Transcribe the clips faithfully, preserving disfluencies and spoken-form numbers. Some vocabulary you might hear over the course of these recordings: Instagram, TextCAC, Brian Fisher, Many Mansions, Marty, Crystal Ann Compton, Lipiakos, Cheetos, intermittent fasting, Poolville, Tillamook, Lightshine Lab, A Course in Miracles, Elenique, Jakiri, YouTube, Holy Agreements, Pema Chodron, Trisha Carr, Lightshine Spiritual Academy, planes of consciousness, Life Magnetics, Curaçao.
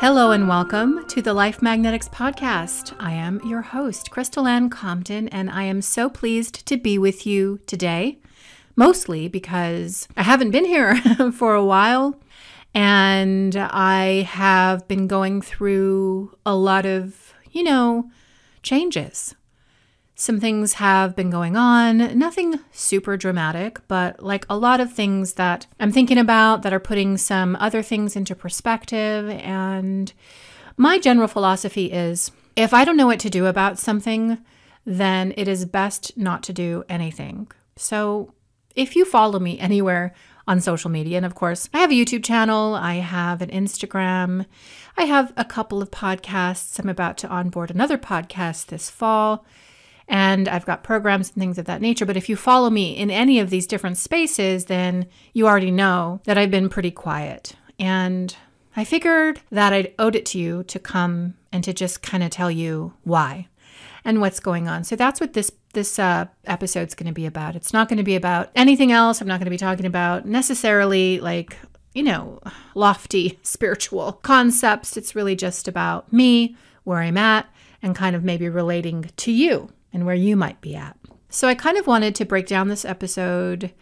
Hello and welcome to the Life Magnetics podcast. I am your host, Crystal Ann Compton, and I am so pleased to be with you today, mostly because I haven't been here for a while, and I have been going through a lot of, you know, changes. Some things have been going on, nothing super dramatic, but like a lot of things that I'm thinking about that are putting some other things into perspective. And my general philosophy is if I don't know what to do about something, then it is best not to do anything. So if you follow me anywhere on social media, and of course, I have a YouTube channel, I have an Instagram, I have a couple of podcasts. I'm about to onboard another podcast this fall, and I've got programs and things of that nature. But if you follow me in any of these different spaces, then you already know that I've been pretty quiet. And I figured that I'd owed it to you to come and to just kind of tell you why and what's going on. So that's what this this uh, episode's going to be about. It's not going to be about anything else. I'm not going to be talking about necessarily like, you know, lofty spiritual concepts. It's really just about me, where I'm at, and kind of maybe relating to you and where you might be at. So I kind of wanted to break down this episode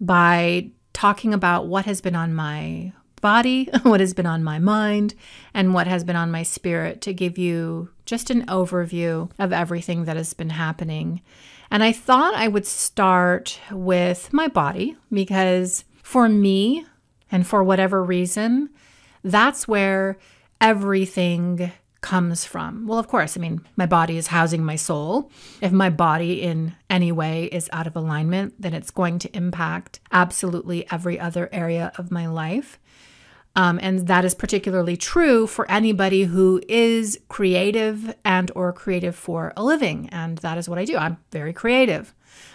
by talking about what has been on my body, what has been on my mind, and what has been on my spirit, to give you just an overview of everything that has been happening. And I thought I would start with my body, because for me, and for whatever reason, that's where everything comes from. Well, of course, I mean, my body is housing my soul. If my body in any way is out of alignment, then it's going to impact absolutely every other area of my life. Um, and that is particularly true for anybody who is creative and or creative for a living. And that is what I do. I'm very creative.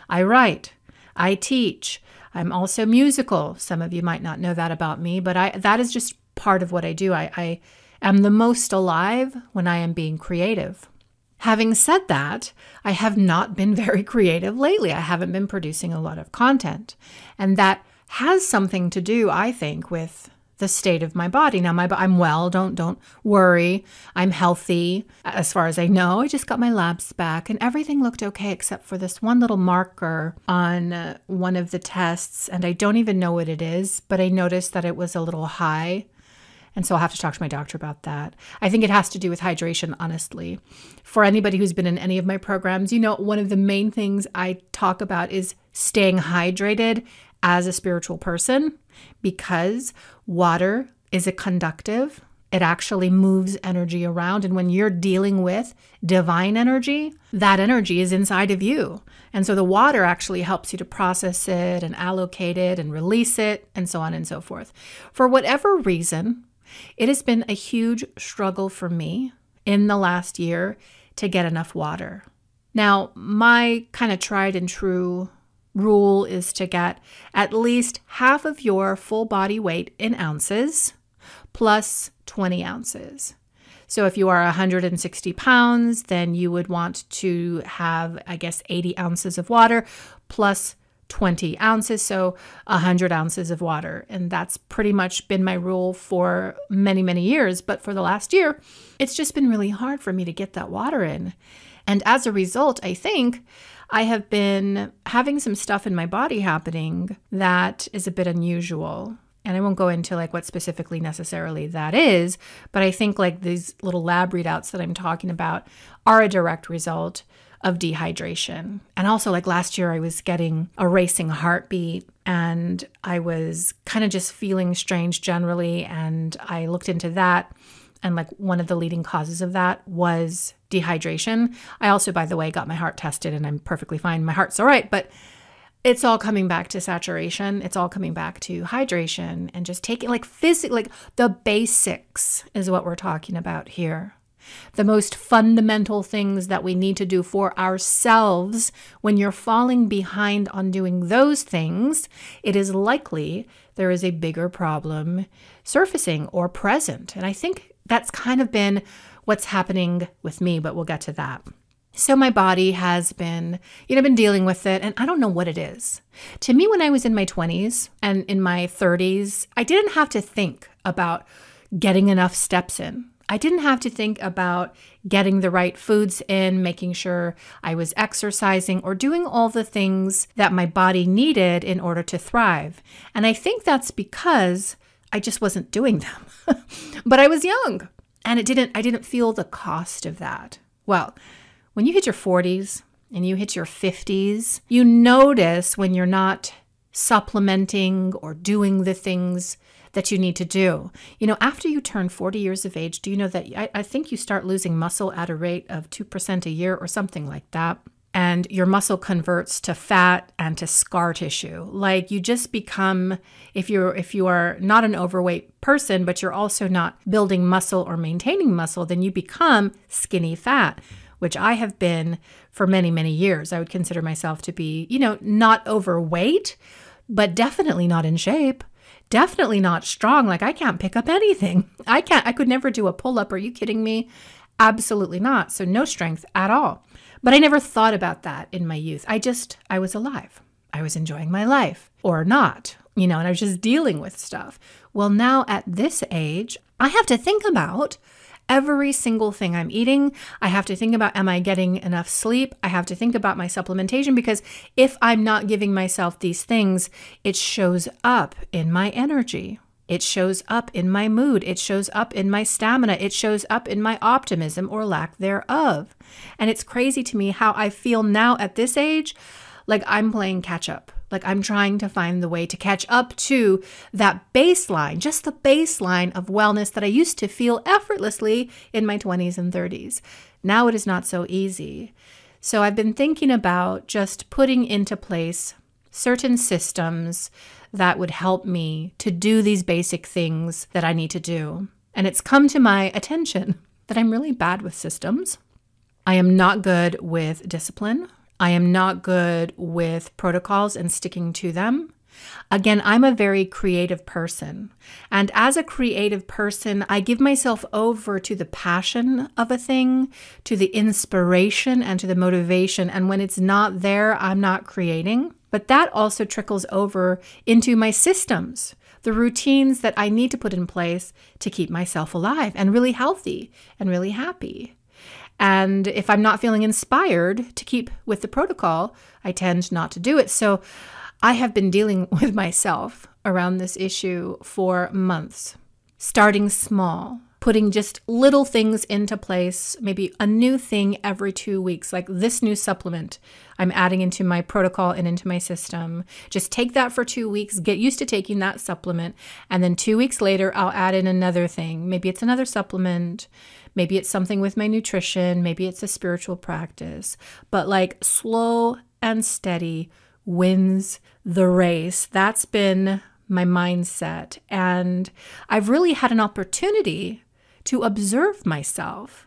I write. I teach. I'm also musical. Some of you might not know that about me, but I that is just part of what I do. I, I am the most alive when I am being creative. Having said that, I have not been very creative lately. I haven't been producing a lot of content. And that has something to do, I think, with the state of my body. Now, my I'm well, don't don't worry. I'm healthy as far as I know. I just got my labs back and everything looked okay except for this one little marker on uh, one of the tests, and I don't even know what it is, but I noticed that it was a little high. And so I'll have to talk to my doctor about that. I think it has to do with hydration, honestly. For anybody who's been in any of my programs, you know, one of the main things I talk about is staying hydrated as a spiritual person, because water is a conductive. It actually moves energy around. And when you're dealing with divine energy, that energy is inside of you. And so the water actually helps you to process it and allocate it and release it and so on and so forth. For whatever reason, it has been a huge struggle for me in the last year to get enough water. Now, my kind of tried and true rule is to get at least half of your full body weight in ounces plus twenty ounces. So if you are one hundred sixty pounds, then you would want to have, I guess, eighty ounces of water plus twenty ounces, so one hundred ounces of water. And that's pretty much been my rule for many, many years. But for the last year, it's just been really hard for me to get that water in. And as a result, I think I have been having some stuff in my body happening that is a bit unusual. And I won't go into like what specifically necessarily that is, but I think like these little lab readouts that I'm talking about are a direct result of dehydration. And also, like last year, I was getting a racing heartbeat and I was kind of just feeling strange generally. And I looked into that, and like one of the leading causes of that was dehydration. I also, by the way, got my heart tested and I'm perfectly fine. My heart's all right, but it's all coming back to saturation. It's all coming back to hydration and just taking like physically, like the basics is what we're talking about here. The most fundamental things that we need to do for ourselves. When you're falling behind on doing those things, it is likely there is a bigger problem surfacing or present. And I think that's kind of been what's happening with me, but we'll get to that. So my body has been, you know, been dealing with it, and I don't know what it is. To me, when I was in my twenties and in my thirties, I didn't have to think about getting enough steps in. I didn't have to think about getting the right foods in, making sure I was exercising, or doing all the things that my body needed in order to thrive. And I think that's because I just wasn't doing them. But I was young, and it didn't, I didn't feel the cost of that. Well, when you hit your forties and you hit your fifties, you notice when you're not supplementing or doing the things that you need to do. You know, after you turn forty years of age, do you know that I, I think you start losing muscle at a rate of two percent a year or something like that. And your muscle converts to fat and to scar tissue. Like you just become, if you're if you are not an overweight person, but you're also not building muscle or maintaining muscle, then you become skinny fat, which I have been for many, many years. I would consider myself to be, you know, not overweight, but definitely not in shape. Definitely not strong. Like I can't pick up anything. I can't, I could never do a pull-up. Are you kidding me? Absolutely not. So no strength at all. But I never thought about that in my youth. I just, I was alive. I was enjoying my life or not, you know, and I was just dealing with stuff. Well, now at this age, I have to think about every single thing I'm eating. I have to think about, am I getting enough sleep? I have to think about my supplementation, because if I'm not giving myself these things, it shows up in my energy. It shows up in my mood. It shows up in my stamina. It shows up in my optimism or lack thereof. And it's crazy to me how I feel now at this age, like I'm playing catch up. Like I'm trying to find the way to catch up to that baseline, just the baseline of wellness that I used to feel effortlessly in my twenties and thirties. Now it is not so easy. So I've been thinking about just putting into place certain systems that would help me to do these basic things that I need to do. And it's come to my attention that I'm really bad with systems. I am not good with discipline. I am not good with protocols and sticking to them. Again, I'm a very creative person. And as a creative person, I give myself over to the passion of a thing, to the inspiration and to the motivation. And when it's not there, I'm not creating. But that also trickles over into my systems, the routines that I need to put in place to keep myself alive and really healthy and really happy. And if I'm not feeling inspired to keep with the protocol, I tend not to do it. So I have been dealing with myself around this issue for months, starting small, putting just little things into place, maybe a new thing every two weeks, like this new supplement I'm adding into my protocol and into my system. Just take that for two weeks, get used to taking that supplement. And then two weeks later, I'll add in another thing. Maybe it's another supplement. Maybe it's something with my nutrition. Maybe it's a spiritual practice. But like slow and steady wins the race. That's been my mindset. And I've really had an opportunity to observe myself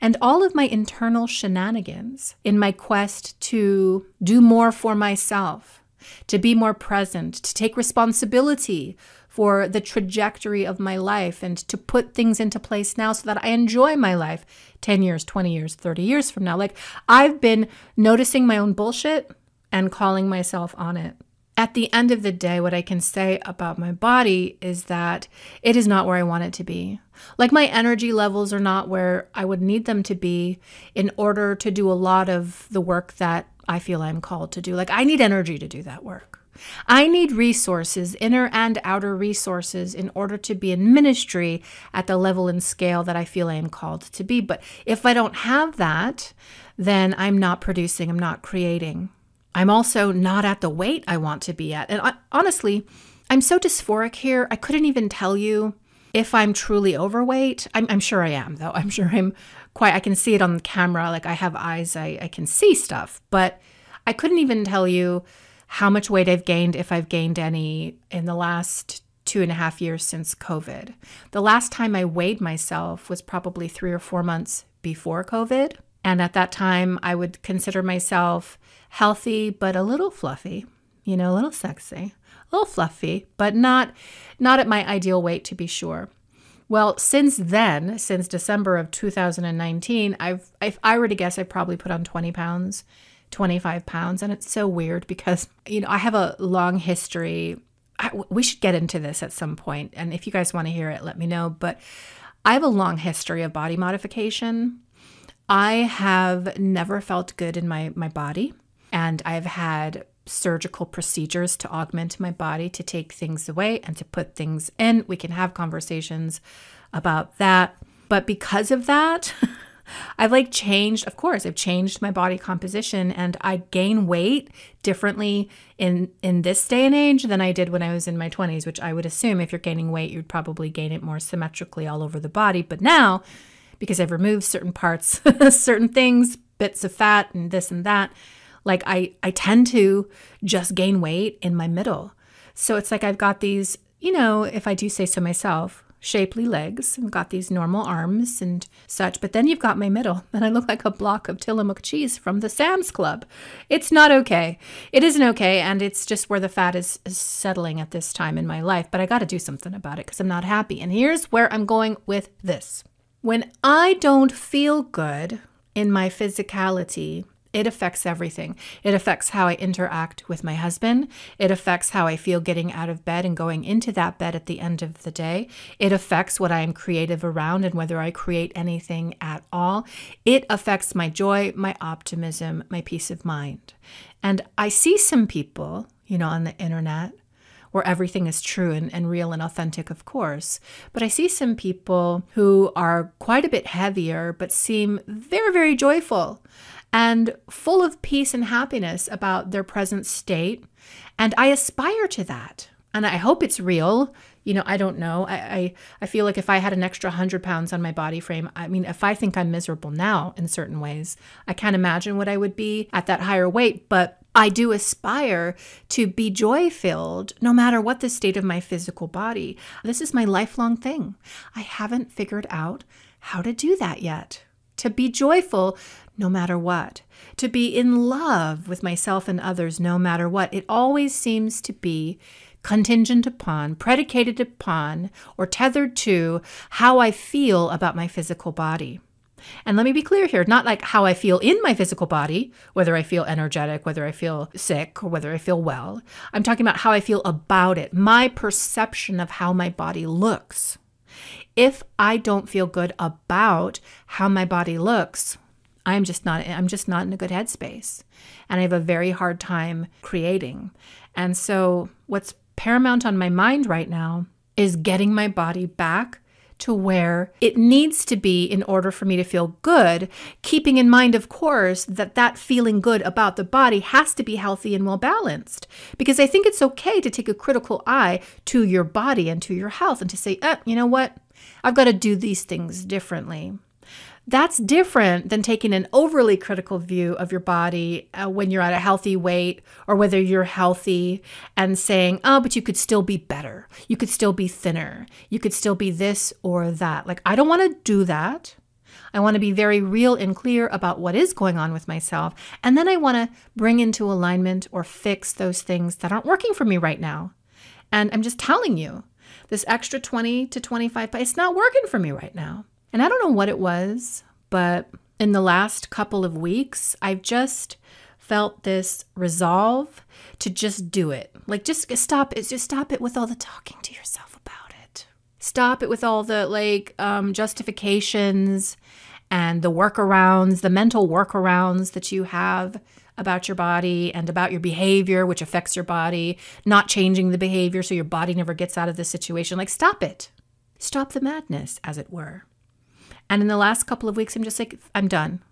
and all of my internal shenanigans in my quest to do more for myself, to be more present, to take responsibility for the trajectory of my life and to put things into place now so that I enjoy my life ten years, twenty years, thirty years from now. Like I've been noticing my own bullshit and calling myself on it. At the end of the day, what I can say about my body is that it is not where I want it to be. Like my energy levels are not where I would need them to be in order to do a lot of the work that I feel I'm called to do. Like I need energy to do that work. I need resources, inner and outer resources, in order to be in ministry at the level and scale that I feel I am called to be. But if I don't have that, then I'm not producing, I'm not creating. I'm also not at the weight I want to be at. And I, honestly, I'm so dysphoric here, I couldn't even tell you if I'm truly overweight. I'm, I'm sure I am, though. I'm sure I'm quite, I can see it on the camera. Like I have eyes, I, I can see stuff. But I couldn't even tell you how much weight I've gained, if I've gained any, in the last two and a half years since COVID. The last time I weighed myself was probably three or four months before COVID. And at that time, I would consider myself healthy, but a little fluffy, you know, a little sexy, a little fluffy, but not, not at my ideal weight, to be sure. Well, since then, since December of two thousand nineteen, I've, if I were to guess, I probably put on twenty pounds. twenty-five pounds. And it's so weird because, you know, I have a long history I, we should get into this at some point. And if you guys want to hear it, let me know. But I have a long history of body modification. I have never felt good in my, my body. And I've had surgical procedures to augment my body, to take things away and to put things in. We can have conversations about that. But because of that, I've like changed, of course, I've changed my body composition, and I gain weight differently in, in this day and age than I did when I was in my twenties, which I would assume if you're gaining weight, you'd probably gain it more symmetrically all over the body. But now, because I've removed certain parts, certain things, bits of fat and this and that, like I, I tend to just gain weight in my middle. So it's like I've got these, you know, if I do say so myself, shapely legs, and got these normal arms and such, but then you've got my middle, and I look like a block of Tillamook cheese from the Sam's Club. It's not okay. It isn't okay, and it's just where the fat is, is settling at this time in my life, but I got to do something about it because I'm not happy. And here's where I'm going with this. When I don't feel good in my physicality, it affects everything. It affects how I interact with my husband. It affects how I feel getting out of bed and going into that bed at the end of the day. It affects what I am creative around and whether I create anything at all. It affects my joy, my optimism, my peace of mind. And I see some people, you know, on the internet where everything is true and, and real and authentic, of course. But I see some people who are quite a bit heavier but seem very, very joyful and full of peace and happiness about their present state. And I aspire to that. And I hope it's real. You know, I don't know. I, I, I feel like if I had an extra one hundred pounds on my body frame, I mean, if I think I'm miserable now in certain ways, I can't imagine what I would be at that higher weight. But I do aspire to be joy-filled no matter what the state of my physical body. This is my lifelong thing. I haven't figured out how to do that yet. To be joyful no matter what, to be in love with myself and others no matter what. It always seems to be contingent upon, predicated upon, or tethered to how I feel about my physical body. And let me be clear here, not like how I feel in my physical body, whether I feel energetic, whether I feel sick, or whether I feel well. I'm talking about how I feel about it, my perception of how my body looks. If I don't feel good about how my body looks, I'm just not, I'm just not in a good headspace. And I have a very hard time creating. And so what's paramount on my mind right now is getting my body back to where it needs to be in order for me to feel good, keeping in mind, of course, that that feeling good about the body has to be healthy and well-balanced. Because I think it's okay to take a critical eye to your body and to your health and to say, eh, you know what, I've got to do these things differently. That's different than taking an overly critical view of your body uh, when you're at a healthy weight or whether you're healthy and saying, oh, but you could still be better. You could still be thinner. You could still be this or that. Like, I don't want to do that. I want to be very real and clear about what is going on with myself. And then I want to bring into alignment or fix those things that aren't working for me right now. And I'm just telling you, this extra twenty to twenty-five, it's not working for me right now. And I don't know what it was, but in the last couple of weeks, I've just felt this resolve to just do it. Like, just stop it. Just stop it with all the talking to yourself about it. Stop it with all the, like, um, justifications and the workarounds, the mental workarounds that you have about your body and about your behavior, which affects your body, not changing the behavior so your body never gets out of this situation. Like, stop it. Stop the madness, as it were. And in the last couple of weeks, I'm just like, I'm done.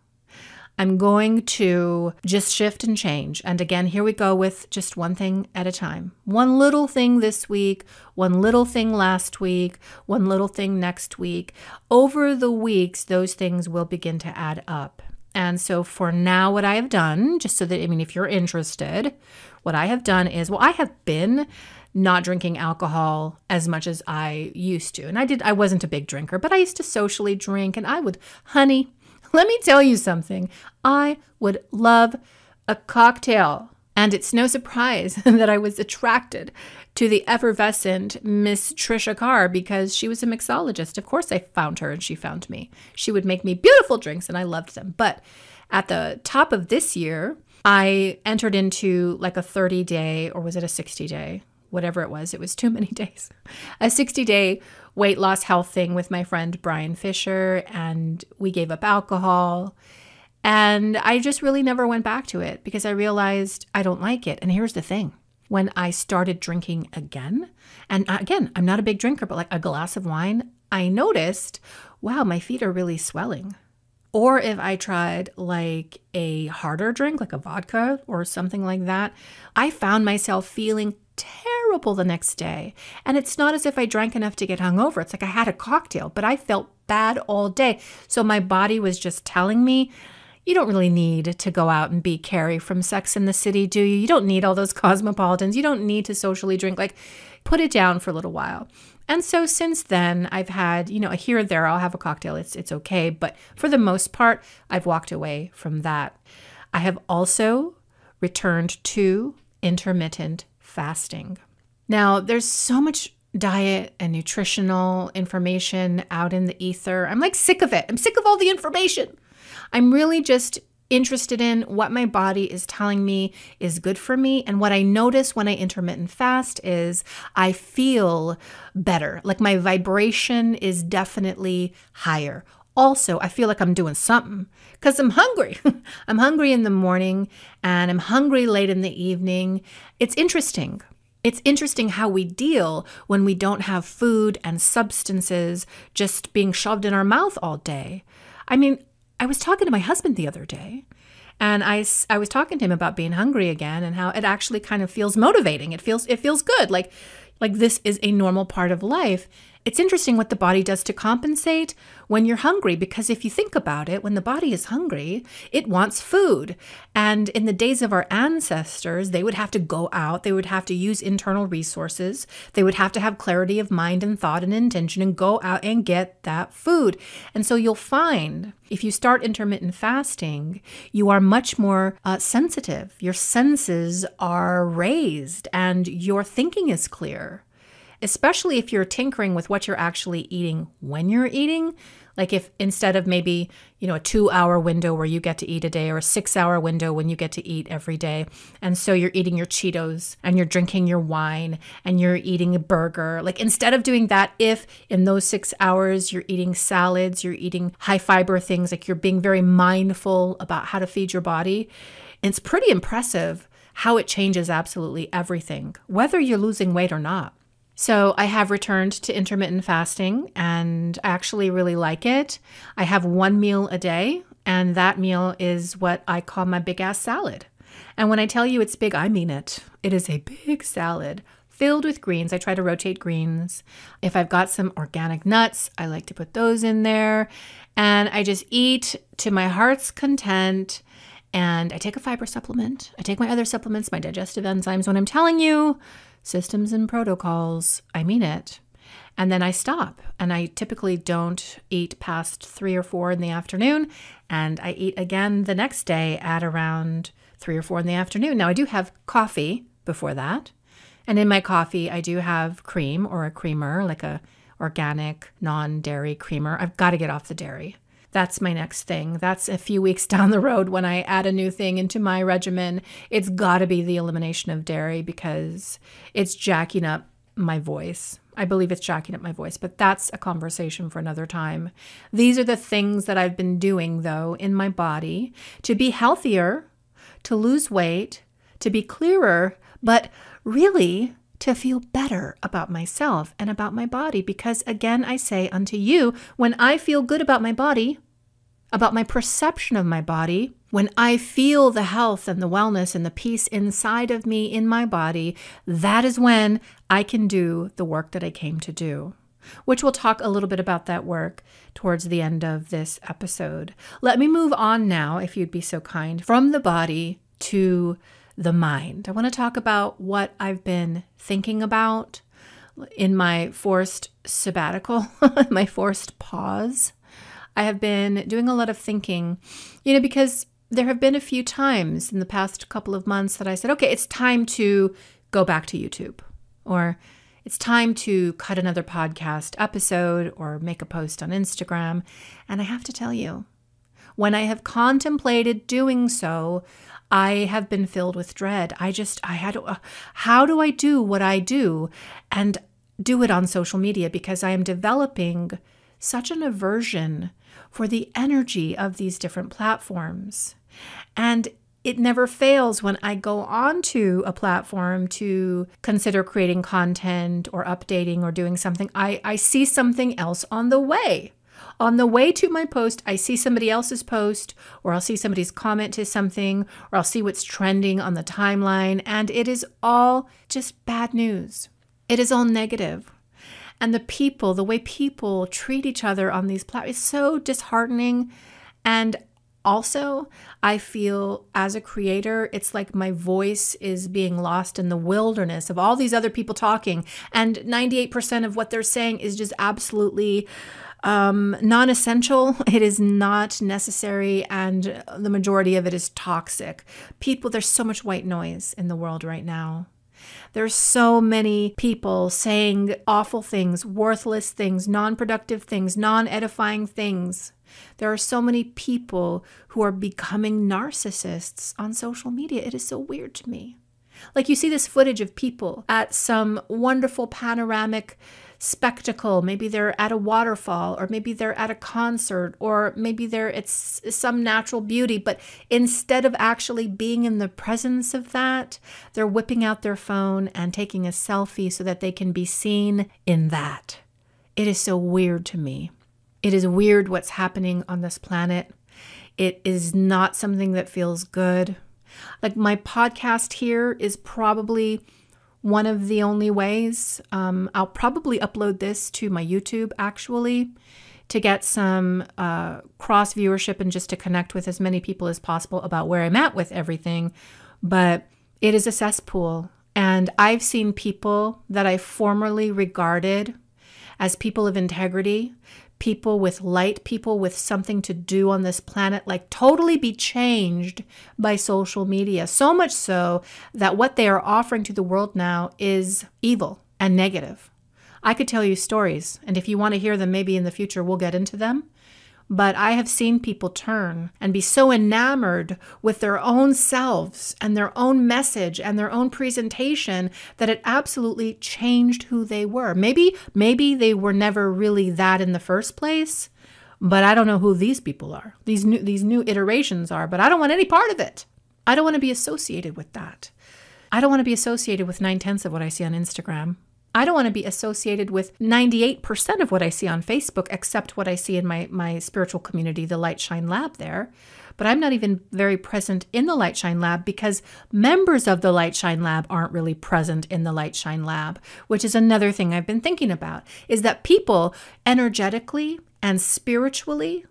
I'm going to just shift and change. And again, here we go with just one thing at a time. One little thing this week, one little thing last week, one little thing next week. Over the weeks, those things will begin to add up. And so for now, what I have done, just so that, I mean, if you're interested, what I have done is, well, I have been not drinking alcohol as much as I used to. And I did, I wasn't a big drinker, but I used to socially drink, and I would, honey, let me tell you something. I would love a cocktail. And it's no surprise that I was attracted to the effervescent Miss Trisha Carr because she was a mixologist. Of course I found her and she found me. She would make me beautiful drinks and I loved them. But at the top of this year, I entered into like a thirty day, or was it a sixty day? whatever it was, it was too many days, a sixty day weight loss health thing with my friend Brian Fisher, and we gave up alcohol. And I just really never went back to it because I realized I don't like it. And here's the thing. When I started drinking again, and again, I'm not a big drinker, but like a glass of wine, I noticed, wow, my feet are really swelling. Or if I tried like a harder drink, like a vodka or something like that, I found myself feeling terrible the next day. And it's not as if I drank enough to get hungover. It's like I had a cocktail, but I felt bad all day. So my body was just telling me, you don't really need to go out and be Carrie from Sex and the City, do you? You don't need all those cosmopolitans. You don't need to socially drink. Like, put it down for a little while. And so since then, I've had, you know, here or there, I'll have a cocktail. It's, it's okay. But for the most part, I've walked away from that. I have also returned to intermittent fasting. Now, there's so much diet and nutritional information out in the ether. I'm like sick of it. I'm sick of all the information. I'm really just interested in what my body is telling me is good for me. And what I notice when I intermittent fast is I feel better. Like my vibration is definitely higher. Also, I feel like I'm doing something because I'm hungry. I'm hungry in the morning and I'm hungry late in the evening. It's interesting. It's interesting how we deal when we don't have food and substances just being shoved in our mouth all day. I mean, I was talking to my husband the other day, and I, I was talking to him about being hungry again and how it actually kind of feels motivating. It feels it feels good. Like, like this is a normal part of life. It's interesting what the body does to compensate when you're hungry, because if you think about it, when the body is hungry, it wants food. And in the days of our ancestors, they would have to go out. They would have to use internal resources. They would have to have clarity of mind and thought and intention and go out and get that food. And so you'll find if you start intermittent fasting, you are much more uh, sensitive. Your senses are raised and your thinking is clear. Especially if you're tinkering with what you're actually eating when you're eating. Like if instead of maybe, you know, a two hour window where you get to eat a day or a six hour window when you get to eat every day. And so you're eating your Cheetos and you're drinking your wine and you're eating a burger. Like instead of doing that, if in those six hours you're eating salads, you're eating high fiber things, like you're being very mindful about how to feed your body. It's pretty impressive how it changes absolutely everything, whether you're losing weight or not. So I have returned to intermittent fasting and I actually really like it. I have one meal a day, and that meal is what I call my big ass salad. And when I tell you it's big, I mean it. It is a big salad filled with greens. I try to rotate greens. If I've got some organic nuts, I like to put those in there. And I just eat to my heart's content. And I take a fiber supplement. I take my other supplements, my digestive enzymes. When I'm telling you, systems and protocols, I mean it. And then I stop. And I typically don't eat past three or four in the afternoon. And I eat again the next day at around three or four in the afternoon. Now I do have coffee before that. And in my coffee, I do have cream or a creamer, like a organic, non-dairy creamer. I've got to get off the dairy. That's my next thing. That's a few weeks down the road when I add a new thing into my regimen. It's got to be the elimination of dairy because it's jacking up my voice. I believe it's jacking up my voice, but that's a conversation for another time. These are the things that I've been doing, though, in my body to be healthier, to lose weight, to be clearer, but really to feel better about myself and about my body. Because again, I say unto you, when I feel good about my body, about my perception of my body, when I feel the health and the wellness and the peace inside of me in my body, that is when I can do the work that I came to do, which we'll talk a little bit about that work towards the end of this episode. Let me move on now, if you'd be so kind, from the body to the mind. I want to talk about what I've been thinking about in my forced sabbatical, my forced pause. I have been doing a lot of thinking, you know, because there have been a few times in the past couple of months that I said, okay, it's time to go back to YouTube, or it's time to cut another podcast episode or make a post on Instagram. And I have to tell you, when I have contemplated doing so, I have been filled with dread. I just, I had, uh, how do I do what I do and do it on social media? Because I am developing such an aversion for the energy of these different platforms. And it never fails when I go onto a platform to consider creating content or updating or doing something, I, I see something else on the way. On the way to my post, I see somebody else's post, or I'll see somebody's comment to something, or I'll see what's trending on the timeline, and it is all just bad news. It is all negative. And the people, the way people treat each other on these platforms is so disheartening. And also, I feel as a creator, it's like my voice is being lost in the wilderness of all these other people talking, and ninety-eight percent of what they're saying is just absolutely um, non-essential. It is not necessary, and the majority of it is toxic. People, there's so much white noise in the world right now. There's so many people saying awful things, worthless things, non-productive things, non-edifying things. There are so many people who are becoming narcissists on social media. It is so weird to me. Like, you see this footage of people at some wonderful panoramic spectacle. Maybe they're at a waterfall, or maybe they're at a concert, or maybe they're at some natural beauty. But instead of actually being in the presence of that, they're whipping out their phone and taking a selfie so that they can be seen in that. It is so weird to me. It is weird what's happening on this planet. It is not something that feels good. Like, my podcast here is probably one of the only ways. Um, I'll probably upload this to my YouTube, actually, to get some uh, cross viewership and just to connect with as many people as possible about where I'm at with everything. But it is a cesspool. And I've seen people that I formerly regarded as people of integrity, people with light, people with something to do on this planet, like, totally be changed by social media. So much so that what they are offering to the world now is evil and negative. I could tell you stories, and if you want to hear them, maybe in the future we'll get into them. But I have seen people turn and be so enamored with their own selves and their own message and their own presentation that it absolutely changed who they were. Maybe, maybe they were never really that in the first place, but I don't know who these people are. These new, these new iterations are, but I don't want any part of it. I don't want to be associated with that. I don't want to be associated with nine tenths of what I see on Instagram. I don't want to be associated with ninety-eight percent of what I see on Facebook, except what I see in my, my spiritual community, the Lightshine Lab there. But I'm not even very present in the Lightshine Lab because members of the Lightshine Lab aren't really present in the Lightshine Lab, which is another thing I've been thinking about, is that people energetically and spiritually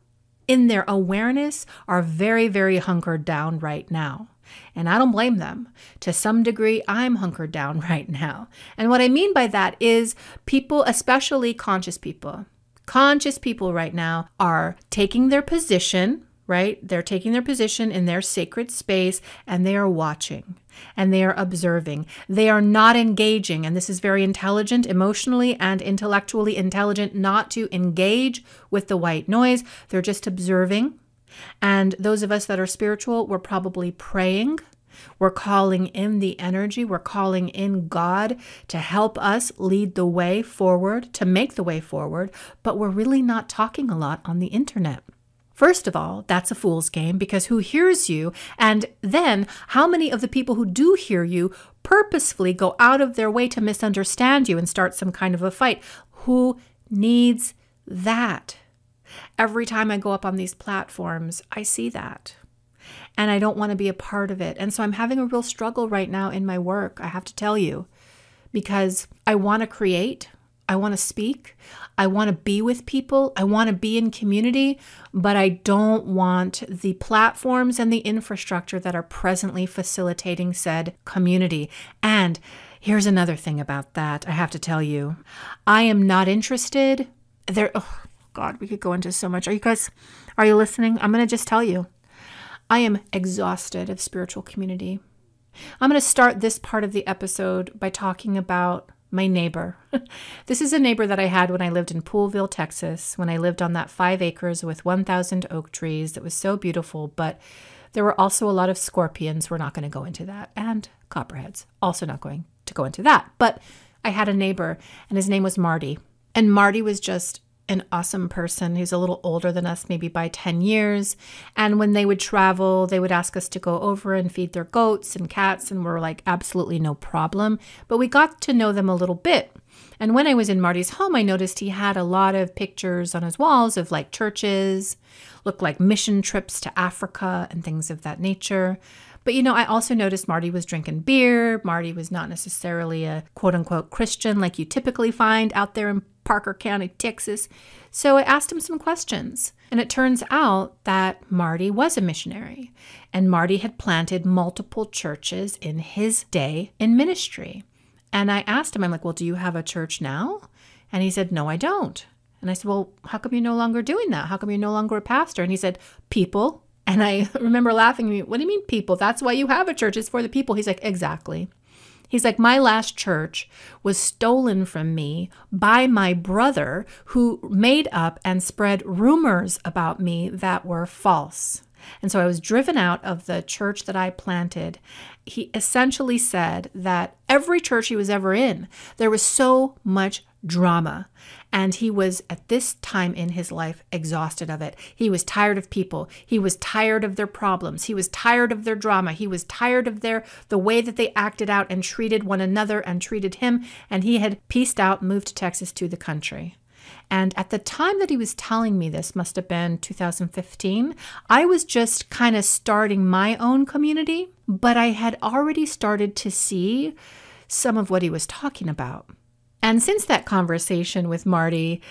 in their awareness are very, very hunkered down right now. And I don't blame them. To some degree, I'm hunkered down right now. And what I mean by that is people, especially conscious people, conscious people right now are taking their position, right? They're taking their position in their sacred space, and they are watching and they are observing. They are not engaging. And this is very intelligent, emotionally and intellectually intelligent, not to engage with the white noise. They're just observing. And those of us that are spiritual, we're probably praying. We're calling in the energy. We're calling in God to help us lead the way forward, to make the way forward. But we're really not talking a lot on the internet. First of all, that's a fool's game, because who hears you? And then how many of the people who do hear you purposefully go out of their way to misunderstand you and start some kind of a fight? Who needs that? Every time I go up on these platforms, I see that. And I don't want to be a part of it. And so I'm having a real struggle right now in my work, I have to tell you, because I want to create, I want to speak, I want to be with people, I want to be in community, but I don't want the platforms and the infrastructure that are presently facilitating said community. And here's another thing about that, I have to tell you. I am not interested. There... Ugh. God, we could go into so much. Are you guys, are you listening? I'm going to just tell you, I am exhausted of spiritual community. I'm going to start this part of the episode by talking about my neighbor. This is a neighbor that I had when I lived in Poolville, Texas, when I lived on that five acres with one thousand oak trees. That was so beautiful, but There were also a lot of scorpions. We're not going to go into that. And copperheads. Also not going to go into that. But I had a neighbor, and his name was Marty. And Marty was just an awesome person. He's a little older than us, maybe by ten years. And when they would travel, they would ask us to go over and feed their goats and cats. And we're like, absolutely no problem. But we got to know them a little bit. And when I was in Marty's home, I noticed he had a lot of pictures on his walls of like churches, looked like mission trips to Africa and things of that nature. But, you know, I also noticed Marty was drinking beer. Marty was not necessarily a quote unquote Christian like you typically find out there in Parker County, Texas. So I asked him some questions. And it turns out that Marty was a missionary. And Marty had planted multiple churches in his day in ministry. And I asked him, I'm like, well, do you have a church now? And he said, no, I don't. And I said, well, how come you're no longer doing that? How come you're no longer a pastor? And he said, people. And I remember laughing. What do you mean people? That's why you have a church. It's for the people. He's like, exactly. He's like, my last church was stolen from me by my brother who made up and spread rumors about me that were false. And so I was driven out of the church that I planted. He essentially said that every church he was ever in, there was so much drama. And he was, at this time in his life, exhausted of it. He was tired of people. He was tired of their problems. He was tired of their drama. He was tired of their the way that they acted out and treated one another and treated him. And he had peaced out, moved to Texas, to the country. And at the time that he was telling me this, must have been two thousand fifteen, I was just kind of starting my own community, but I had already started to see some of what he was talking about. And since that conversation with Marty,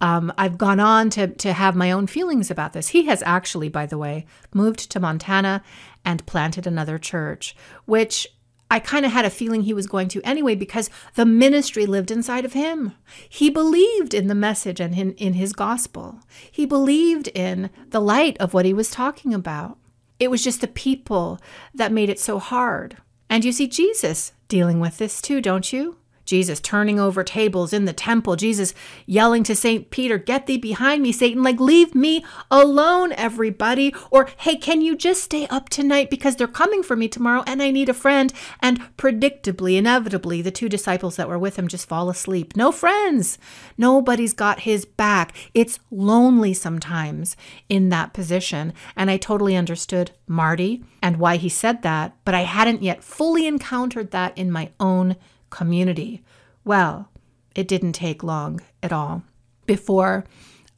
um, I've gone on to, to have my own feelings about this. He has actually, by the way, moved to Montana and planted another church, which I kind of had a feeling he was going to anyway, because the ministry lived inside of him. He believed in the message and in, in his gospel. He believed in the light of what he was talking about. It was just the people that made it so hard. And you see Jesus dealing with this too, don't you? Jesus turning over tables in the temple. Jesus yelling to Saint Peter, get thee behind me, Satan. Like, leave me alone, everybody. Or, hey, can you just stay up tonight because they're coming for me tomorrow and I need a friend. And predictably, inevitably, the two disciples that were with him just fall asleep. No friends. Nobody's got his back. It's lonely sometimes in that position. And I totally understood Marty and why he said that, but I hadn't yet fully encountered that in my own community. Well, it didn't take long at all before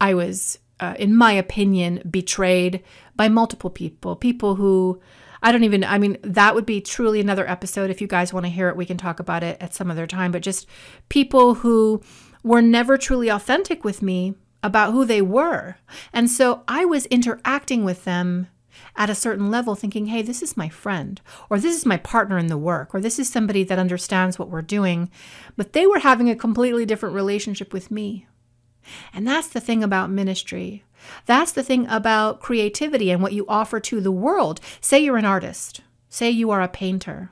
I was, uh, in my opinion, betrayed by multiple people, people who I don't even, I mean, that would be truly another episode. If you guys want to hear it, we can talk about it at some other time, but just people who were never truly authentic with me about who they were. And so I was interacting with them at a certain level thinking, hey, this is my friend, or this is my partner in the work, or this is somebody that understands what we're doing. But they were having a completely different relationship with me. And that's the thing about ministry. That's the thing about creativity and what you offer to the world. Say you're an artist. Say you are a painter.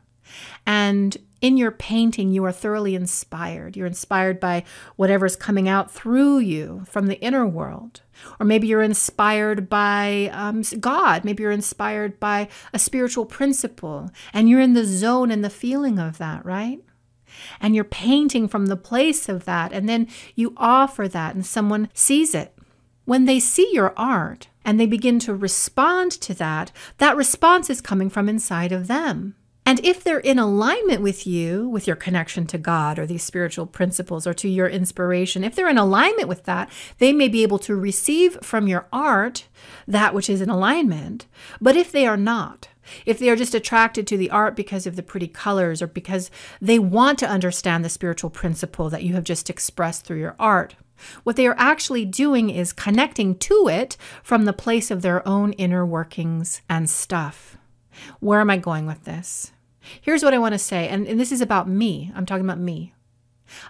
And in your painting, you are thoroughly inspired. You're inspired by whatever's coming out through you from the inner world. Or maybe you're inspired by um, God. Maybe you're inspired by a spiritual principle. And you're in the zone and the feeling of that, right? And you're painting from the place of that. And then you offer that and someone sees it. When they see your art and they begin to respond to that, that response is coming from inside of them. And if they're in alignment with you, with your connection to God or these spiritual principles or to your inspiration, if they're in alignment with that, they may be able to receive from your art that which is in alignment. But if they are not, if they are just attracted to the art because of the pretty colors or because they want to understand the spiritual principle that you have just expressed through your art, what they are actually doing is connecting to it from the place of their own inner workings and stuff. Where am I going with this? Here's what I want to say, and, and this is about me. I'm talking about me.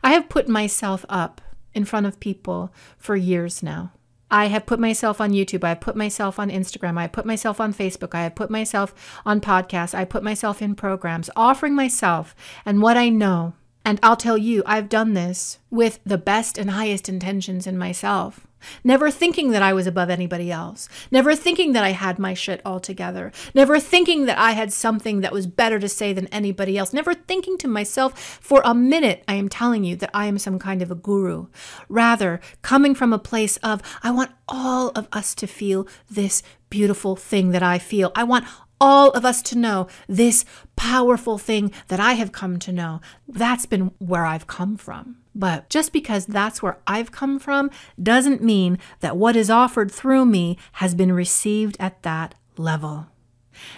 I have put myself up in front of people for years now. I have put myself on YouTube. I have put myself on Instagram. I have put myself on Facebook. I have put myself on podcasts. I put myself in programs, offering myself and what I know. And I'll tell you, I've done this with the best and highest intentions in myself. Never thinking that I was above anybody else. Never thinking that I had my shit all together. Never thinking that I had something that was better to say than anybody else. Never thinking to myself for a minute, I am telling you, that I am some kind of a guru. Rather, coming from a place of, I want all of us to feel this beautiful thing that I feel. I want all of us to know this powerful thing that I have come to know. That's been where I've come from. But just because that's where I've come from doesn't mean that what is offered through me has been received at that level.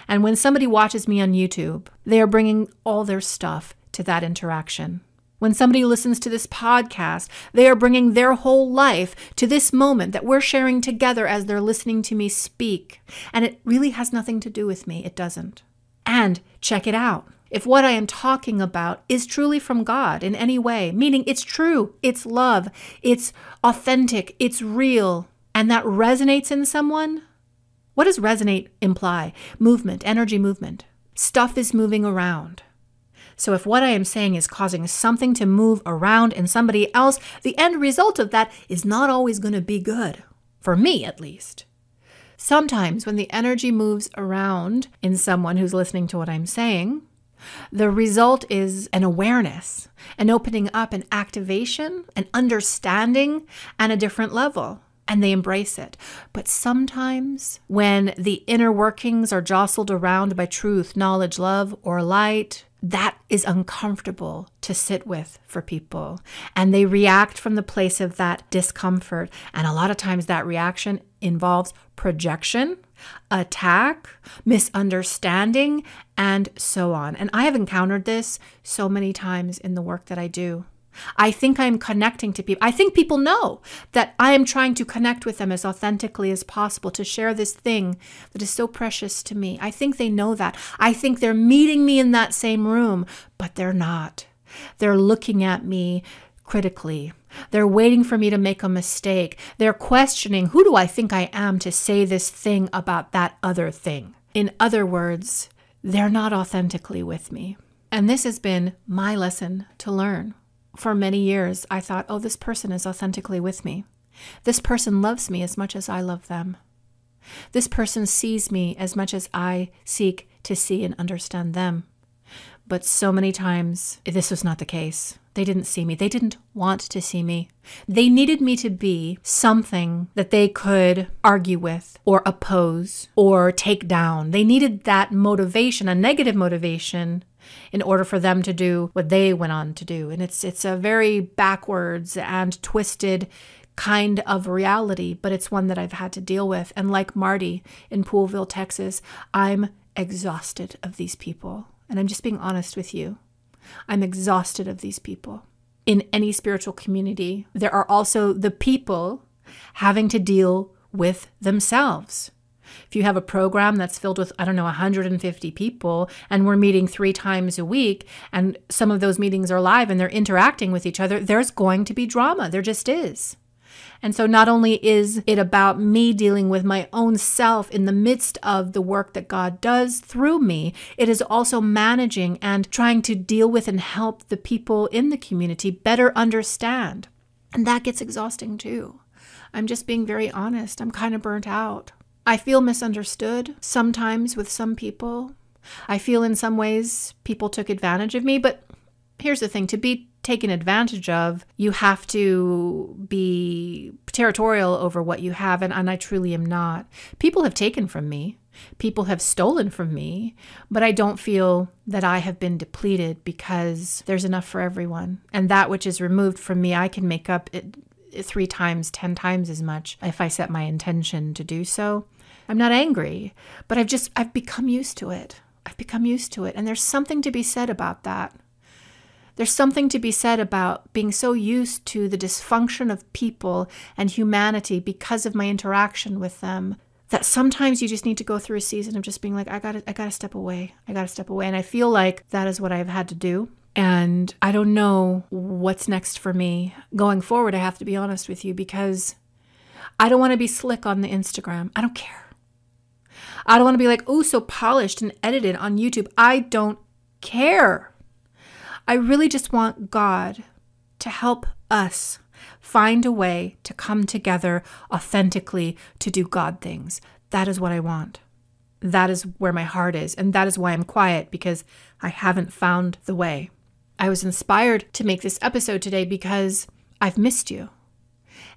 And when somebody watches me on YouTube, they are bringing all their stuff to that interaction. When somebody listens to this podcast, they are bringing their whole life to this moment that we're sharing together as they're listening to me speak. And it really has nothing to do with me. It doesn't. And check it out. If what I am talking about is truly from God in any way, meaning it's true, it's love, it's authentic, it's real, and that resonates in someone, what does resonate imply? Movement, energy movement. Stuff is moving around. So if what I am saying is causing something to move around in somebody else, the end result of that is not always going to be good, for me at least. Sometimes when the energy moves around in someone who's listening to what I'm saying, the result is an awareness, an opening up, an activation, an understanding, and a different level, and they embrace it. But sometimes when the inner workings are jostled around by truth, knowledge, love, or light, that is uncomfortable to sit with for people, and they react from the place of that discomfort. And a lot of times that reaction involves projection, attack, misunderstanding, and so on. And I have encountered this so many times in the work that I do. I think I'm connecting to people. I think people know that I am trying to connect with them as authentically as possible to share this thing that is so precious to me. I think they know that. I think they're meeting me in that same room, but they're not. They're looking at me critically. They're waiting for me to make a mistake. They're questioning, who do I think I am to say this thing about that other thing? In other words, they're not authentically with me. And this has been my lesson to learn. For many years, I thought, oh, this person is authentically with me. This person loves me as much as I love them. This person sees me as much as I seek to see and understand them. But so many times, this was not the case. They didn't see me. They didn't want to see me. They needed me to be something that they could argue with or oppose or take down. They needed that motivation, a negative motivation, in order for them to do what they went on to do. And it's it's a very backwards and twisted kind of reality, but it's one that I've had to deal with. And like Marty in Poolville, Texas, I'm exhausted of these people. And I'm just being honest with you. I'm exhausted of these people. In any spiritual community, there are also the people having to deal with themselves. If you have a program that's filled with, I don't know, one hundred fifty people, and we're meeting three times a week, and some of those meetings are live and they're interacting with each other, there's going to be drama. There just is. And so not only is it about me dealing with my own self in the midst of the work that God does through me, it is also managing and trying to deal with and help the people in the community better understand. And that gets exhausting too. I'm just being very honest. I'm kind of burnt out. I feel misunderstood sometimes with some people. I feel in some ways people took advantage of me, but here's the thing. To be taken advantage of, you have to be territorial over what you have, and, and I truly am not. People have taken from me. People have stolen from me, but I don't feel that I have been depleted because there's enough for everyone. And that which is removed from me, I can make up it three times, ten times as much if I set my intention to do so. I'm not angry, but I've just, I've become used to it. I've become used to it. And there's something to be said about that. There's something to be said about being so used to the dysfunction of people and humanity because of my interaction with them, that sometimes you just need to go through a season of just being like, I gotta, I gotta step away. I gotta step away. And I feel like that is what I've had to do. And I don't know what's next for me going forward. I have to be honest with you, because I don't want to be slick on the Instagram. I don't care. I don't want to be like, oh, so polished and edited on YouTube. I don't care. I really just want God to help us Find a way to come together authentically to do God things. That is what I want. That is where my heart is. And that is why I'm quiet, because I haven't found the way. I was inspired to make this episode today because I've missed you.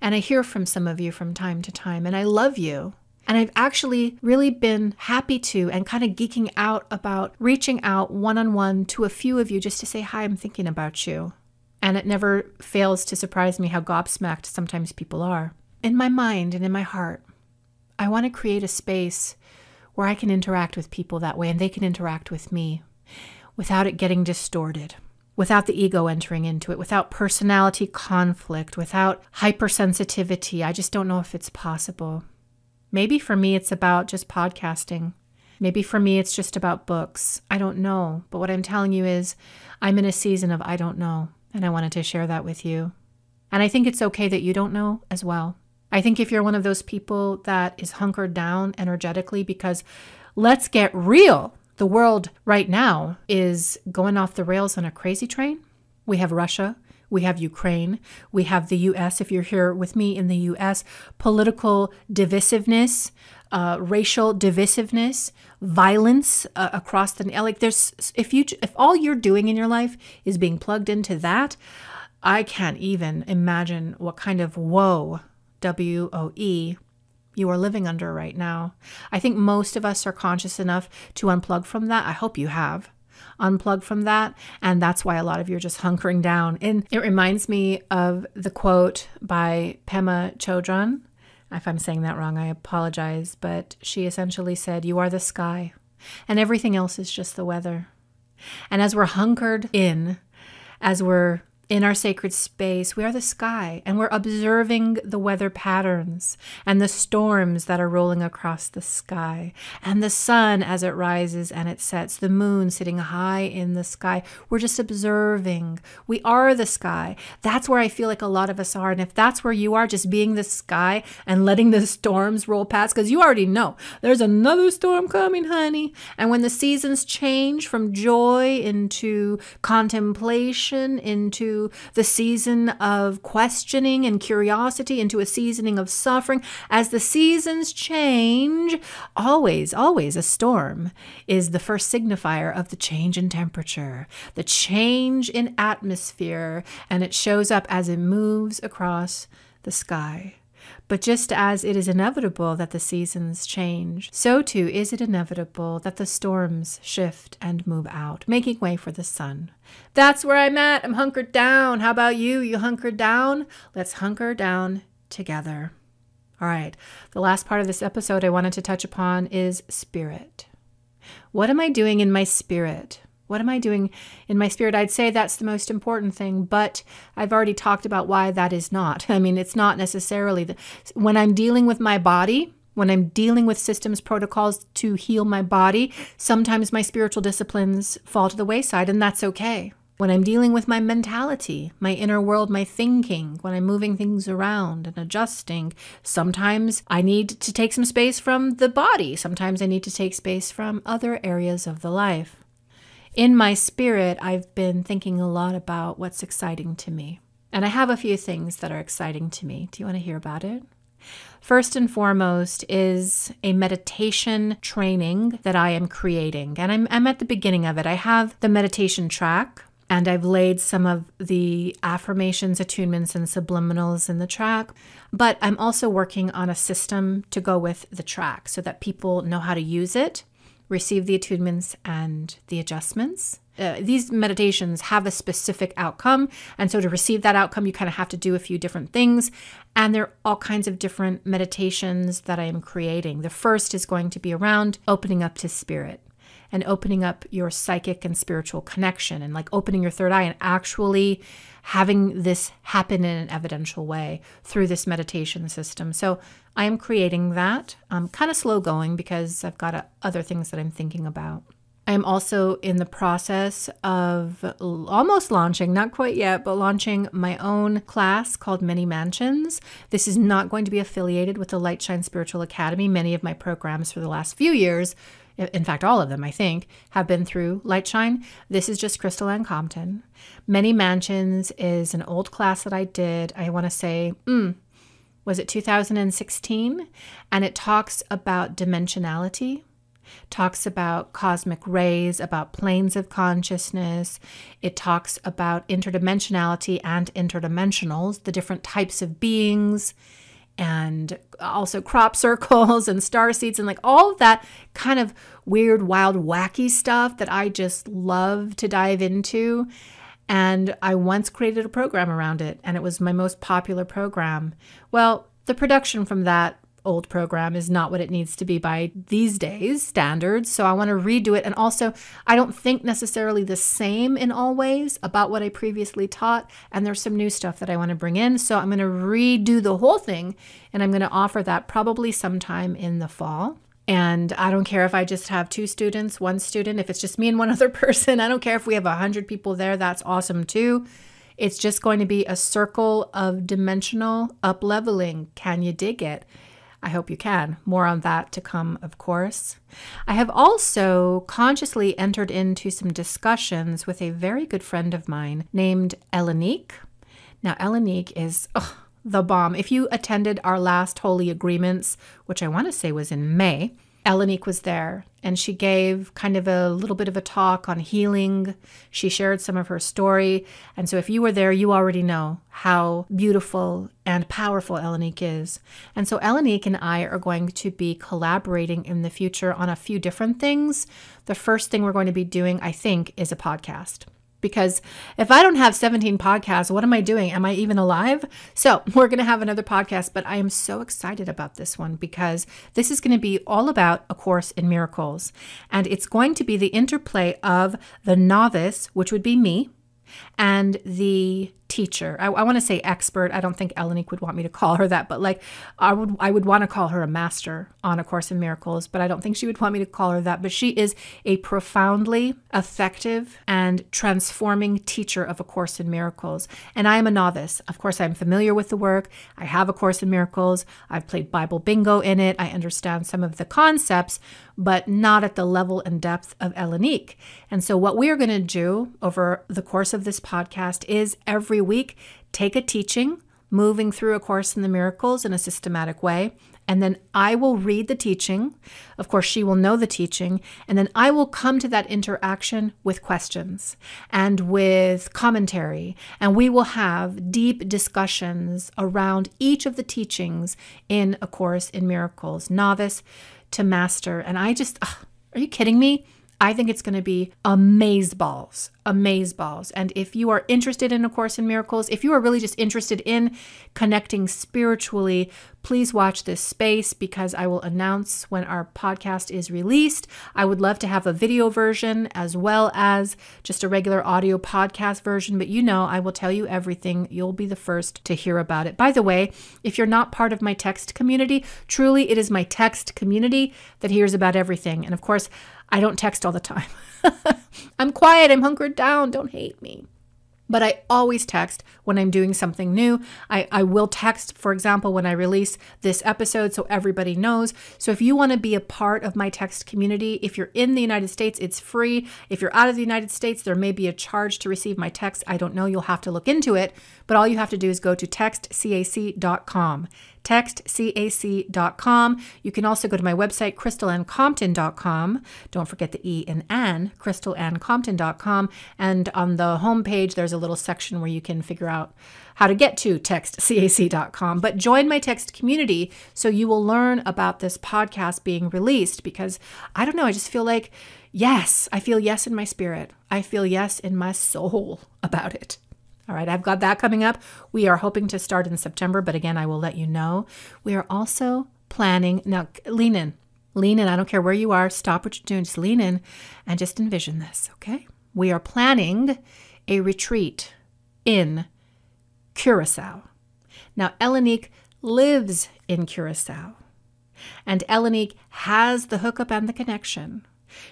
And I hear from some of you from time to time, and I love you. And I've actually really been happy to and kind of geeking out about reaching out one-on-one to a few of you just to say, hi, I'm thinking about you. And it never fails to surprise me how gobsmacked sometimes people are. In my mind and in my heart, I want to create a space where I can interact with people that way and they can interact with me without it getting distorted, without the ego entering into it, without personality conflict, without hypersensitivity. I just don't know if it's possible. Maybe for me, it's about just podcasting. Maybe for me, it's just about books. I don't know. But what I'm telling you is I'm in a season of I don't know, and I wanted to share that with you. And I think it's okay that you don't know as well. I think if you're one of those people that is hunkered down energetically, because let's get real, the world right now is going off the rails on a crazy train. We have Russia. We have Ukraine. We have the U S, if you're here with me in the U S, political divisiveness, uh, racial divisiveness, violence uh, across the, like there's, if you, if all you're doing in your life is being plugged into that, I can't even imagine what kind of woe, W O E, you are living under right now. I think most of us are conscious enough to unplug from that. I hope you have. Unplug from that, and that's why a lot of you are just hunkering down. And it reminds me of the quote by Pema Chodron. If I'm saying that wrong, I apologize, but she essentially said, you are the sky, and everything else is just the weather. And as we're hunkered in, as we're in our sacred space, we are the sky, and we're observing the weather patterns and the storms that are rolling across the sky, and the sun as it rises and it sets, the moon sitting high in the sky. We're just observing. We are the sky. That's where I feel like a lot of us are. And if that's where you are, just being the sky and letting the storms roll past, because you already know there's another storm coming, honey. And when the seasons change from joy into contemplation, into the season of questioning and curiosity, into a seasoning of suffering. As the seasons change, always, always a storm is the first signifier of the change in temperature, the change in atmosphere, and it shows up as it moves across the sky. But just as it is inevitable that the seasons change, so too is it inevitable that the storms shift and move out, making way for the sun. That's where I'm at. I'm hunkered down. How about you? You hunkered down? Let's hunker down together. All right. The last part of this episode I wanted to touch upon is spirit. What am I doing in my spirit? What am I doing in my spirit? I'd say that's the most important thing, but I've already talked about why that is not. I mean, it's not necessarily the, when I'm dealing with my body, when I'm dealing with systems, protocols to heal my body, sometimes my spiritual disciplines fall to the wayside, and that's okay. When I'm dealing with my mentality, my inner world, my thinking, when I'm moving things around and adjusting, sometimes I need to take some space from the body. Sometimes I need to take space from other areas of the life. In my spirit, I've been thinking a lot about what's exciting to me. And I have a few things that are exciting to me. Do you want to hear about it? First and foremost is a meditation training that I am creating. And I'm, I'm at the beginning of it. I have the meditation track, and I've laid some of the affirmations, attunements, and subliminals in the track. But I'm also working on a system to go with the track so that people know how to use it, receive the attunements and the adjustments. Uh, these meditations have a specific outcome. And so to receive that outcome, you kind of have to do a few different things. And there are all kinds of different meditations that I am creating. The first is going to be around opening up to spirit and opening up your psychic and spiritual connection, and like opening your third eye and actually having this happen in an evidential way through this meditation system. So I am creating that. I'm kind of slow going because I've got uh, other things that I'm thinking about. I am also in the process of almost launching, not quite yet, but launching my own class called Many Mansions. This is not going to be affiliated with the Lightshine Spiritual Academy. Many of my programs for the last few years in fact, all of them, I think, have been through Lightshine. This is just Crystal Ann Compton. Many Mansions is an old class that I did. I want to say, mm, was it two thousand sixteen? And it talks about dimensionality, talks about cosmic rays, about planes of consciousness. It talks about interdimensionality and interdimensionals, the different types of beings, and also crop circles and star seeds and like all of that kind of weird, wild, wacky stuff that I just love to dive into. And I once created a program around it, and it was my most popular program. Well, the production from that old program is not what it needs to be by these days standards, so I want to redo it. And also, I don't think necessarily the same in all ways about what I previously taught, and there's some new stuff that I want to bring in, so I'm going to redo the whole thing, and I'm going to offer that probably sometime in the fall. And I don't care if I just have two students, one student, if it's just me and one other person, I don't care if we have a hundred people there, that's awesome too. It's just going to be a circle of dimensional up-leveling. Can you dig it? I hope you can. More on that to come, of course. I have also consciously entered into some discussions with a very good friend of mine named Elenique. Now, Elenique is oh, the bomb. If you attended our last Holy Agreements, which I want to say was in May, Elenique was there, and she gave kind of a little bit of a talk on healing. She shared some of her story. And so if you were there, you already know how beautiful and powerful Elenique is. And so Elenique and I are going to be collaborating in the future on a few different things. The first thing we're going to be doing, I think, is a podcast. Because if I don't have seventeen podcasts, what am I doing? Am I even alive? So we're going to have another podcast, but I am so excited about this one because this is going to be all about A Course in Miracles. And it's going to be the interplay of the novice, which would be me, and the teacher. I, I want to say expert. I don't think Elenique would want me to call her that, but like I would I would want to call her a master on A Course in Miracles, but I don't think she would want me to call her that. But she is a profoundly effective and transforming teacher of A Course in Miracles. And I am a novice. Of course, I'm familiar with the work. I have A Course in Miracles. I've played Bible bingo in it. I understand some of the concepts, but not at the level and depth of Elenique. And so what we are going to do over the course of this podcast is every week, take a teaching, moving through A Course in the Miracles in a systematic way, and then I will read the teaching. Of course, she will know the teaching, and then I will come to that interaction with questions and with commentary, and we will have deep discussions around each of the teachings in A Course in Miracles, novice to master. And I just, ugh, are you kidding me? I think it's going to be amazeballs, amazeballs. And if you are interested in A Course in Miracles, if you are really just interested in connecting spiritually, please watch this space because I will announce when our podcast is released. I would love to have a video version as well as just a regular audio podcast version, but you know, I will tell you everything. You'll be the first to hear about it. By the way, if you're not part of my text community, truly it is my text community that hears about everything. And of course, I don't text all the time. I'm quiet. I'm hunkered down. Don't hate me. But I always text when I'm doing something new. I, I will text, for example, when I release this episode so everybody knows. So if you want to be a part of my text community, if you're in the United States, it's free. If you're out of the United States, there may be a charge to receive my text. I don't know. You'll have to look into it. But all you have to do is go to text C A C dot com. text C A C dot com. You can also go to my website, crystal ann compton dot com. Don't forget the E in Ann, crystal ann compton dot com. And on the homepage, there's a little section where you can figure out how to get to text C A C dot com. But join my text community so you will learn about this podcast being released because I don't know, I just feel like yes, I feel yes in my spirit. I feel yes in my soul about it. All right, I've got that coming up. We are hoping to start in September, but again, I will let you know. We are also planning, now lean in, lean in. I don't care where you are, stop what you're doing, just lean in and just envision this, okay? We are planning a retreat in Curaçao. Now, Elenique lives in Curaçao, and Elenique has the hookup and the connection.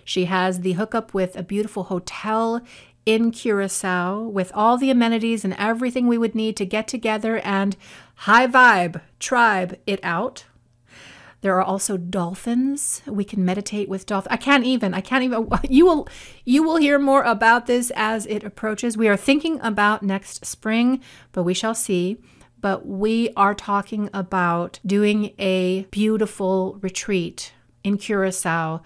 She has the hookup with a beautiful hotel in Curaçao with all the amenities and everything we would need to get together and high vibe, tribe it out. There are also dolphins. We can meditate with dolphins. I can't even, I can't even, you will, you will hear more about this as it approaches. We are thinking about next spring, but we shall see. But we are talking about doing a beautiful retreat in Curaçao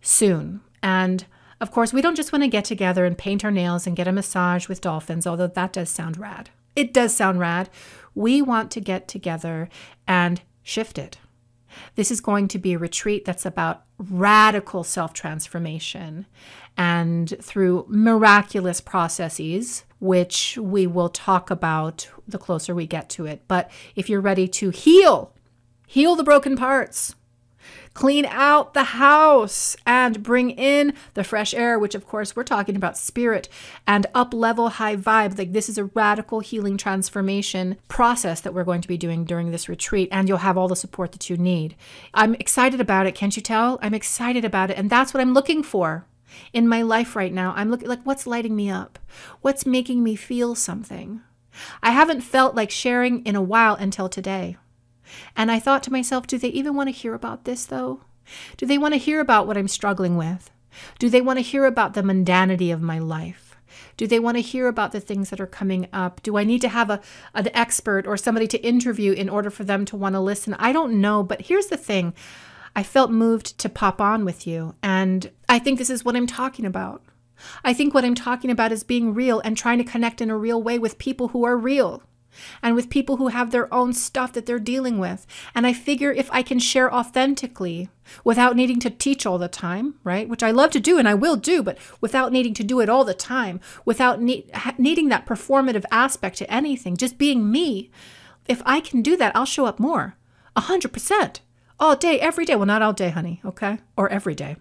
soon. And of course, we don't just want to get together and paint our nails and get a massage with dolphins, although that does sound rad. It does sound rad. We want to get together and shift it. This is going to be a retreat that's about radical self-transformation and through miraculous processes, which we will talk about the closer we get to it. But if you're ready to heal, heal the broken parts, clean out the house and bring in the fresh air, which of course we're talking about spirit and up-level high vibe. Like, this is a radical healing transformation process that we're going to be doing during this retreat, and you'll have all the support that you need. I'm excited about it. Can't you tell? I'm excited about it. And that's what I'm looking for in my life right now. I'm looking like, what's lighting me up? What's making me feel something? I haven't felt like sharing in a while until today. And I thought to myself, do they even want to hear about this, though? Do they want to hear about what I'm struggling with? Do they want to hear about the mundanity of my life? Do they want to hear about the things that are coming up? Do I need to have a, an expert or somebody to interview in order for them to want to listen? I don't know, but here's the thing. I felt moved to pop on with you, and I think this is what I'm talking about. I think what I'm talking about is being real and trying to connect in a real way with people who are real, and with people who have their own stuff that they're dealing with. And I figure if I can share authentically without needing to teach all the time, right, which I love to do and I will do, but without needing to do it all the time, without need, needing that performative aspect to anything, just being me, if I can do that, I'll show up more, one hundred percent, all day, every day. Well, not all day, honey, okay, or every day,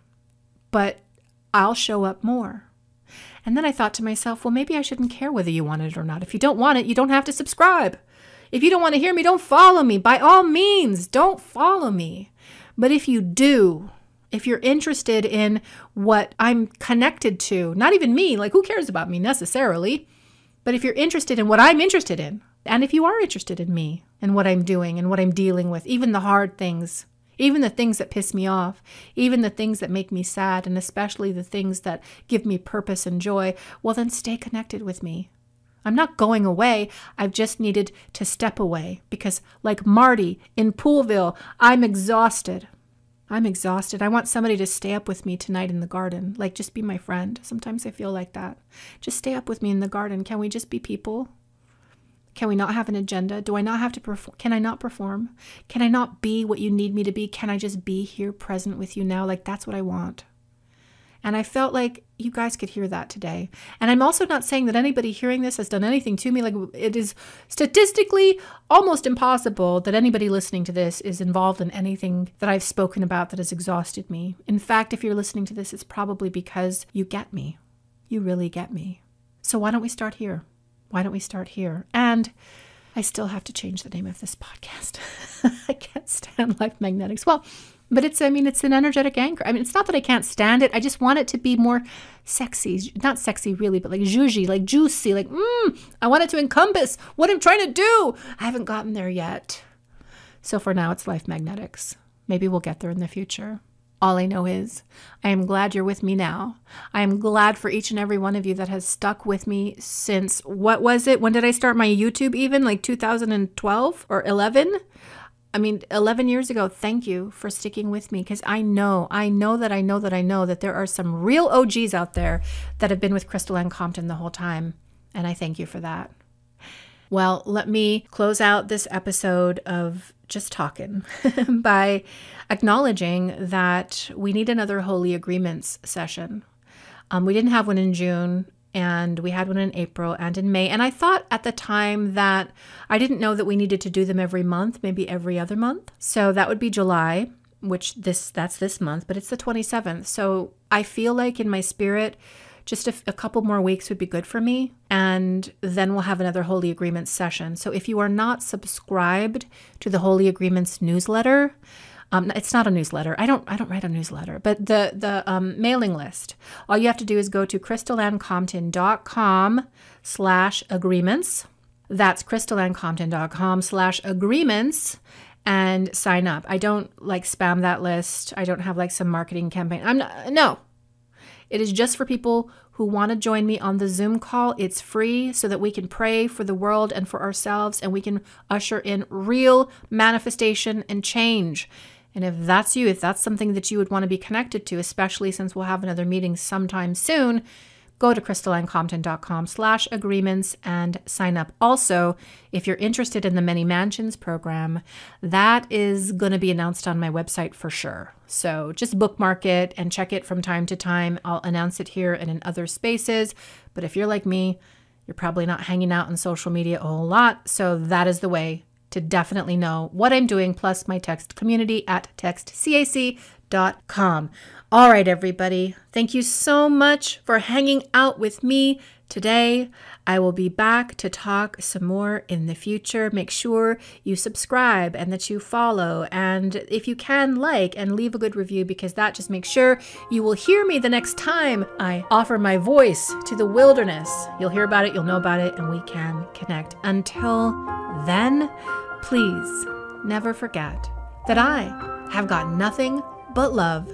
but I'll show up more. And then I thought to myself, well, maybe I shouldn't care whether you want it or not. If you don't want it, you don't have to subscribe. If you don't want to hear me, don't follow me. By all means, don't follow me. But if you do, if you're interested in what I'm connected to, not even me, like who cares about me necessarily, but if you're interested in what I'm interested in, and if you are interested in me and what I'm doing and what I'm dealing with, even the hard things, even the things that piss me off, even the things that make me sad, and especially the things that give me purpose and joy, well, then stay connected with me. I'm not going away. I've just needed to step away because, like Marty in Poolville, I'm exhausted. I'm exhausted. I want somebody to stay up with me tonight in the garden. Like, just be my friend. Sometimes I feel like that. Just stay up with me in the garden. Can we just be people? Can we not have an agenda? Do I not have to perform? Can I not perform? Can I not be what you need me to be? Can I just be here present with you now? Like, that's what I want. And I felt like you guys could hear that today. And I'm also not saying that anybody hearing this has done anything to me. Like, it is statistically almost impossible that anybody listening to this is involved in anything that I've spoken about that has exhausted me. In fact, if you're listening to this, it's probably because you get me. You really get me. So why don't we start here? Why don't we start here? And I still have to change the name of this podcast. I can't stand Life Magnetics. Well, but it's, I mean, it's an energetic anchor. I mean, it's not that I can't stand it. I just want it to be more sexy. Not sexy, really, but like zhuzhy, like juicy, like, mmm. I want it to encompass what I'm trying to do. I haven't gotten there yet. So for now, it's Life Magnetics. Maybe we'll get there in the future. All I know is I am glad you're with me now. I am glad for each and every one of you that has stuck with me since, what was it? When did I start my YouTube even? Like two thousand twelve or eleven? I mean, eleven years ago. Thank you for sticking with me, because I know, I know that I know that I know that there are some real O Gs out there that have been with Crystal Ann Compton the whole time. And I thank you for that. Well, let me close out this episode of Just Talking by acknowledging that we need another Holy Agreements session. Um, we didn't have one in June, and we had one in April and in May. And I thought at the time that I didn't know that we needed to do them every month, maybe every other month. So that would be July, which this that's this month, but it's the twenty-seventh. So I feel like in my spirit, just a, a couple more weeks would be good for me. And then we'll have another Holy Agreements session. So if you are not subscribed to the Holy Agreements newsletter, um, it's not a newsletter. I don't I don't write a newsletter, but the, the um, mailing list. All you have to do is go to crystalanncompton.com slash agreements. That's crystalanncompton.com slash agreements. and sign up. I don't like spam that list. I don't have like some marketing campaign. I'm not, no. It is just for people who want to join me on the Zoom call. It's free so that we can pray for the world and for ourselves, and we can usher in real manifestation and change. And if that's you, if that's something that you would want to be connected to, especially since we'll have another meeting sometime soon, go to crystal ann compton dot com slash agreements and sign up. Also, if you're interested in the Many Mansions program, that is going to be announced on my website for sure. So just bookmark it and check it from time to time. I'll announce it here and in other spaces. But if you're like me, you're probably not hanging out on social media a whole lot. So that is the way to definitely know what I'm doing, plus my text community at text C A C dot com. All right, everybody. Thank you so much for hanging out with me today. I will be back to talk some more in the future. Make sure you subscribe and that you follow. And if you can, like and leave a good review, because that just makes sure you will hear me the next time I offer my voice to the wilderness. You'll hear about it, you'll know about it, and we can connect. Until then, please never forget that I have got nothing but love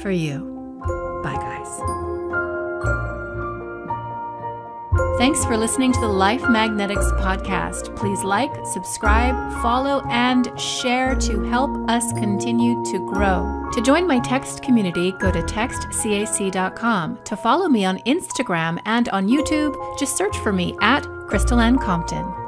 for you. Bye, guys. Thanks for listening to the Life Magnetics podcast. Please like, subscribe, follow, and share to help us continue to grow. To join my text community, go to text C A C dot com. To follow me on Instagram and on YouTube, just search for me at Crystal Ann Compton.